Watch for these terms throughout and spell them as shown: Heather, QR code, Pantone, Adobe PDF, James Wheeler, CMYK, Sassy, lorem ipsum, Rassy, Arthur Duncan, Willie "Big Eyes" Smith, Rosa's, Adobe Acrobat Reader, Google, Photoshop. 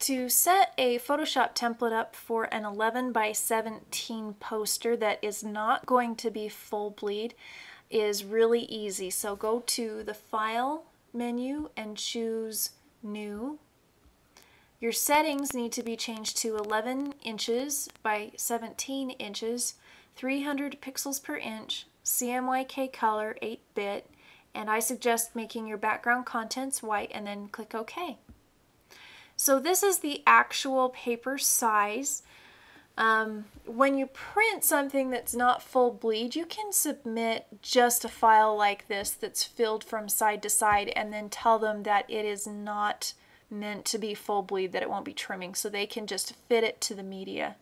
To set a Photoshop template up for an 11 by 17 poster that is not going to be full bleed is really easy. So go to the File menu and choose New. Your settings need to be changed to 11 inches by 17 inches, 300 pixels per inch, CMYK color, 8-bit, and I suggest making your background contents white and then click OK. So this is the actual paper size. When you print something that's not full bleed, you can submit just a file like this that's filled from side to side and then tell them that it is not meant to be full bleed, that it won't be trimming, so they can just fit it to the media,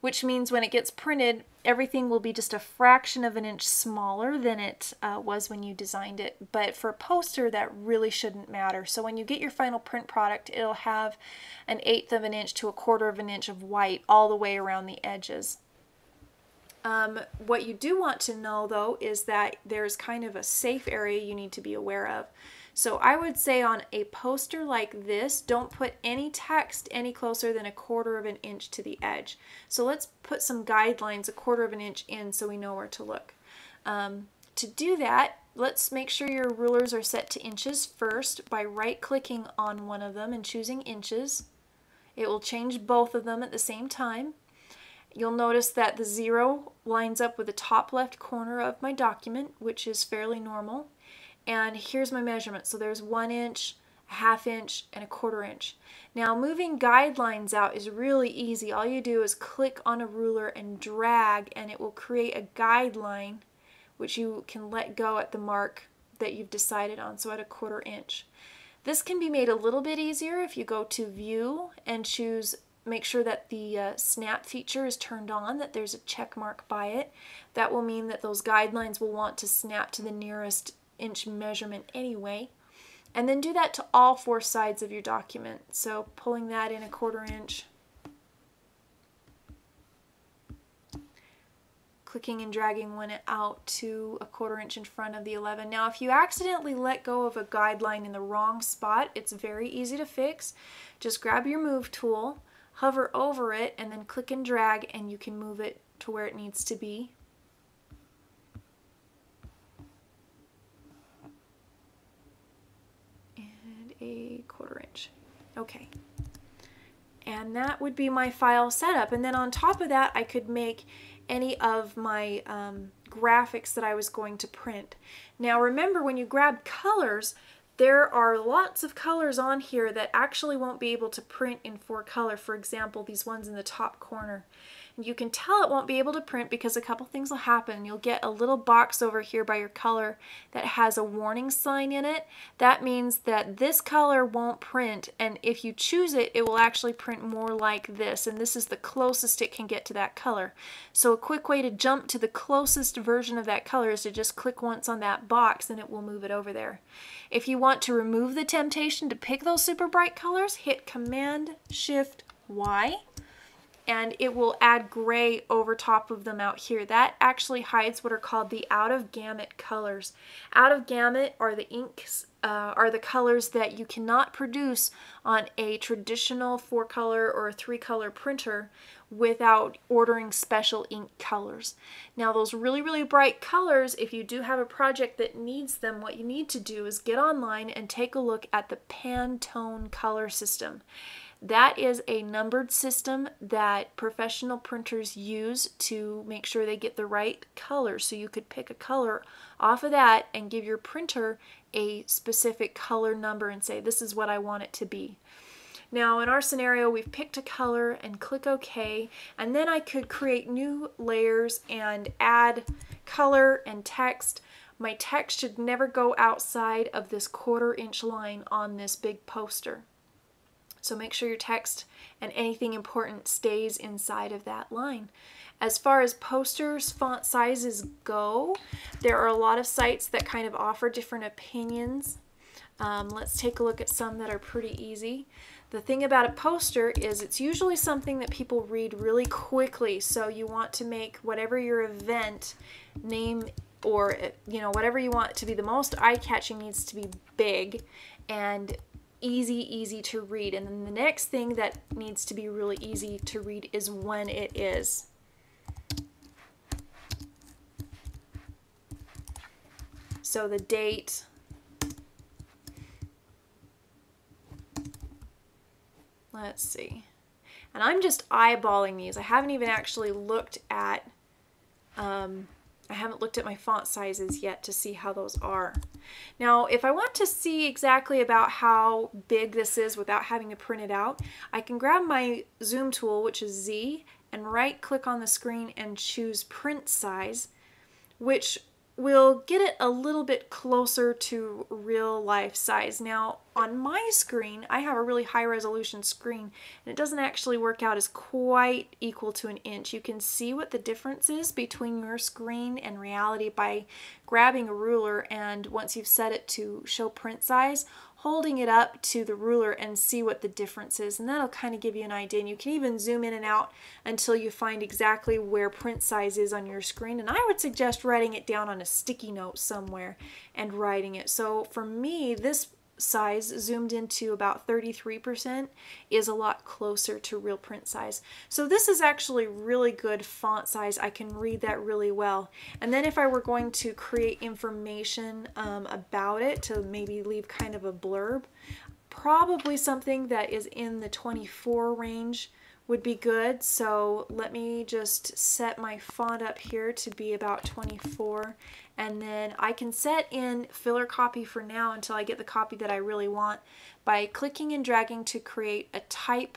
which means when it gets printed, everything will be just a fraction of an inch smaller than it was when you designed it. But for a poster, that really shouldn't matter. So when you get your final print product, it'll have 1/8 of an inch to 1/4 of an inch of white all the way around the edges. What you do want to know, though, is that there's kind of a safe area you need to be aware of. So I would say on a poster like this, don't put any text any closer than 1/4 of an inch to the edge. So let's put some guidelines 1/4 of an inch in so we know where to look. To do that, let's make sure your rulers are set to inches first by right-clicking on one of them and choosing inches. It will change both of them at the same time. You'll notice that the 0 lines up with the top left corner of my document, which is fairly normal. And here's my measurement. So there's 1 inch, 1/2 inch, and 1/4 inch. Now moving guidelines out is really easy. All you do is click on a ruler and drag, and it will create a guideline which you can let go at the mark that you've decided on, so at 1/4 inch. This can be made a little bit easier if you go to View and choose, make sure that the snap feature is turned on, that there's a check mark by it. That will mean that those guidelines will want to snap to the nearest inch measurement anyway. And then do that to all 4 sides of your document. So pulling that in 1/4 inch, clicking and dragging one out to 1/4 inch in front of the 11. Now if you accidentally let go of a guideline in the wrong spot, it's very easy to fix. Just grab your move tool, hover over it, and then click and drag, and you can move it to where it needs to be. A 1/4 inch. Okay, and that would be my file setup, and then on top of that I could make any of my graphics that I was going to print. Now remember, when you grab colors, there are lots of colors on here that actually won't be able to print in 4-color. For example, these ones in the top corner. And you can tell it won't be able to print because a couple things will happen. You'll get a little box over here by your color that has a warning sign in it. That means that this color won't print, and if you choose it, it will actually print more like this, and this is the closest it can get to that color. So a quick way to jump to the closest version of that color is to just click once on that box, and it will move it over there. If you want to remove the temptation to pick those super bright colors, hit Command-Shift-Y, and it will add gray over top of them out here. That actually hides what are called the out-of-gamut colors. Out-of-gamut are the inks, are the colors that you cannot produce on a traditional 4-color or 3-color printer without ordering special ink colors. Now those really, really bright colors, if you do have a project that needs them, what you need to do is get online and take a look at the Pantone color system. That is a numbered system that professional printers use to make sure they get the right color. So you could pick a color off of that and give your printer a specific color number and say, this is what I want it to be. Now in our scenario, we've picked a color and click OK, and then I could create new layers and add color and text. My text should never go outside of this 1/4 inch line on this big poster. So make sure your text and anything important stays inside of that line. As far as posters, font sizes go, there are a lot of sites that kind of offer different opinions. Let's take a look at some that are pretty easy. The thing about a poster is it's usually something that people read really quickly, so you want to make whatever your event name, or whatever you want to be the most eye-catching, needs to be big, and easy to read. And then the next thing that needs to be really easy to read is when it is. So the date, let's see, and I'm just eyeballing these. I haven't even actually looked at, I haven't looked at my font sizes yet to see how those are. Now, if I want to see exactly about how big this is without having to print it out, I can grab my zoom tool, which is Z, and right click on the screen and choose print size, which we'll get it a little bit closer to real life size. Now on my screen, I have a really high resolution screen and it doesn't actually work out as quite equal to an inch. You can see what the difference is between your screen and reality by grabbing a ruler, and once you've set it to show print size, holding it up to the ruler and see what the difference is, and that'll kind of give you an idea. And you can even zoom in and out until you find exactly where print size is on your screen. And I would suggest writing it down on a sticky note somewhere and writing it. So for me, this size zoomed into about 33% is a lot closer to real print size. So this is actually really good font size. I can read that really well. And then if I were going to create information about it to maybe leave kind of a blurb, probably something that is in the 24 range would be good. So let me just set my font up here to be about 24, and then I can set in filler copy for now until I get the copy that I really want by clicking and dragging to create a type,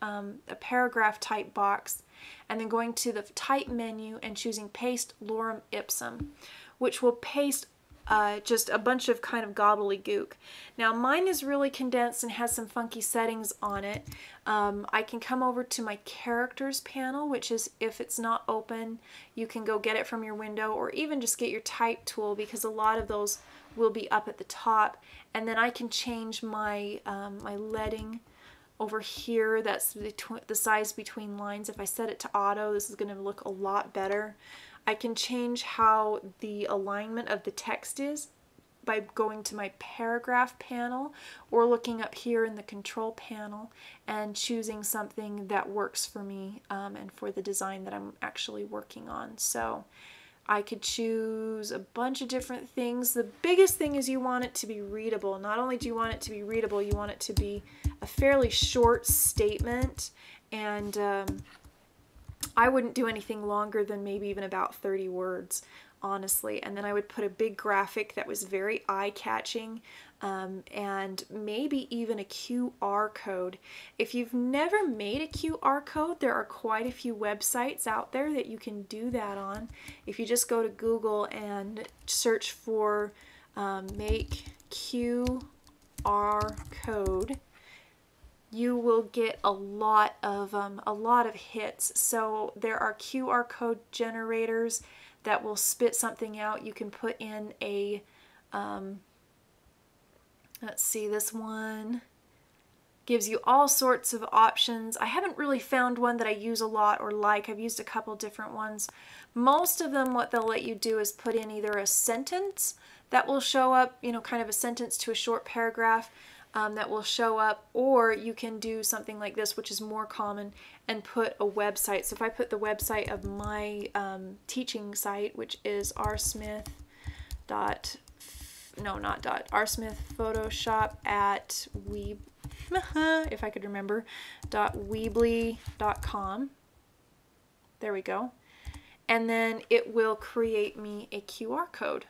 a paragraph type box, and then going to the type menu and choosing paste lorem ipsum, which will paste just a bunch of kind of gobbledygook. Now mine is really condensed and has some funky settings on it. I can come over to my characters panel, which is, if it's not open, you can go get it from your window or even just get your type tool, because a lot of those will be up at the top. And then I can change my, my leading over here. That's the size between lines. If I set it to auto, this is going to look a lot better. I can change how the alignment of the text is by going to my paragraph panel or looking up here in the control panel and choosing something that works for me and for the design that I'm actually working on. So I could choose a bunch of different things. The biggest thing is you want it to be readable. Not only do you want it to be readable, you want it to be a fairly short statement, and I wouldn't do anything longer than maybe even about 30 words, honestly. And then I would put a big graphic that was very eye-catching, and maybe even a QR code. If you've never made a QR code, there are quite a few websites out there that you can do that on. If you just go to Google and search for make QR code, you will get a lot of hits. So there are QR code generators that will spit something out. You can put in a, let's see, this one gives you all sorts of options. I haven't really found one that I use a lot or like. I've used a couple different ones. Most of them, what they'll let you do is put in either a sentence that will show up, you know, kind of a sentence to a short paragraph, that will show up, or you can do something like this, which is more common, and put a website. So if I put the website of my teaching site, which is rsmith photoshop at weeb if I could remember, .weebly.com, there we go, and then it will create me a QR code.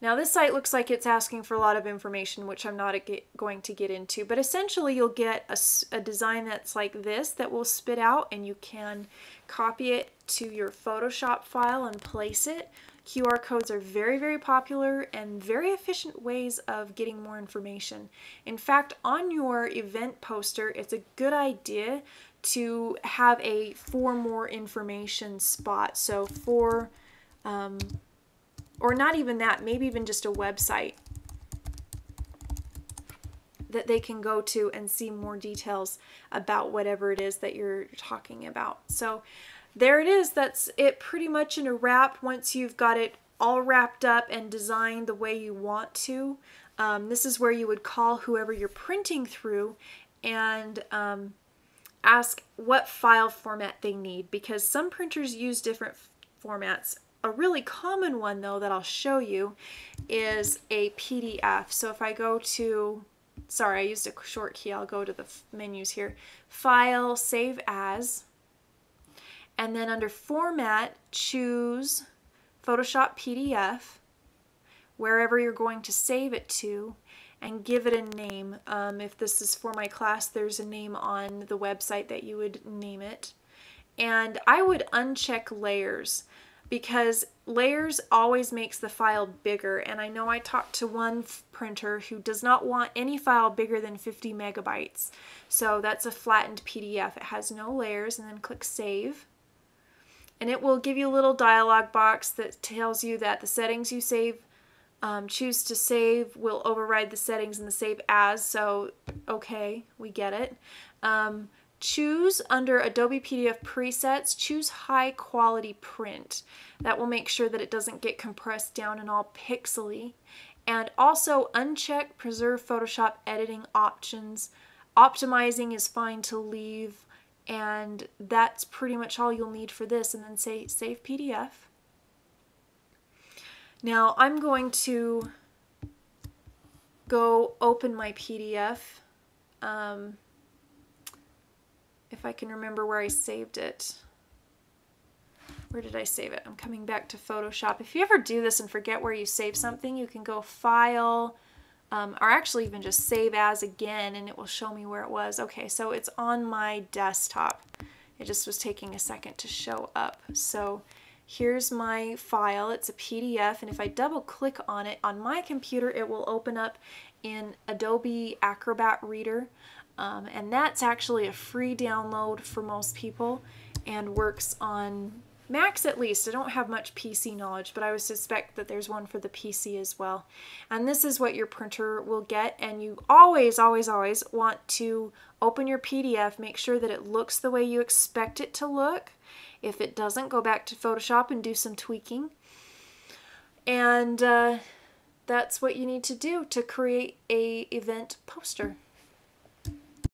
Now this site looks like it's asking for a lot of information, which I'm not going to get into, but essentially you'll get a design that's like this that will spit out, and you can copy it to your Photoshop file and place it. QR codes are very, very popular and very efficient ways of getting more information. In fact, on your event poster, it's a good idea to have a for more information spot. So for, or not even that, maybe even just a website that they can go to and see more details about whatever it is that you're talking about. So there it is. That's it pretty much in a wrap. Once you've got it all wrapped up and designed the way you want to, This is where you would call whoever you're printing through and ask what file format they need, because some printers use different formats. A really common one, though, that I'll show you is a PDF. So if I go to, sorry, I used a short key, I'll go to the menus here, File, Save As, and then under Format, choose Photoshop PDF, wherever you're going to save it to, and give it a name. If this is for my class, there's a name on the website that you would name it. And I would uncheck layers, because layers always makes the file bigger. And I know I talked to one printer who does not want any file bigger than 50 megabytes. So that's a flattened PDF. It has no layers, and then click Save. And it will give you a little dialog box that tells you that the settings you save choose to save will override the settings in the Save As, so okay, we get it. Choose under Adobe PDF Presets, choose High Quality Print. That will make sure that it doesn't get compressed down and all pixely. And also uncheck Preserve Photoshop Editing Options. Optimizing is fine to leave, and that's pretty much all you'll need for this. And then say Save PDF. Now I'm going to go open my PDF, if I can remember where I saved it. Where did I save it? I'm coming back to Photoshop. If you ever do this and forget where you save something, you can go File, or actually even just Save As again, and it will show me where it was. Okay, so it's on my desktop. It just was taking a second to show up. So here's my file, it's a PDF, and if I double click on it on my computer, it will open up in Adobe Acrobat Reader, and that's actually a free download for most people and works on Macs at least. I don't have much PC knowledge, but I would suspect that there's one for the PC as well. And this is what your printer will get, and you always, always, always want to open your PDF, make sure that it looks the way you expect it to look. If it doesn't, go back to Photoshop and do some tweaking. And that's what you need to do to create an event poster.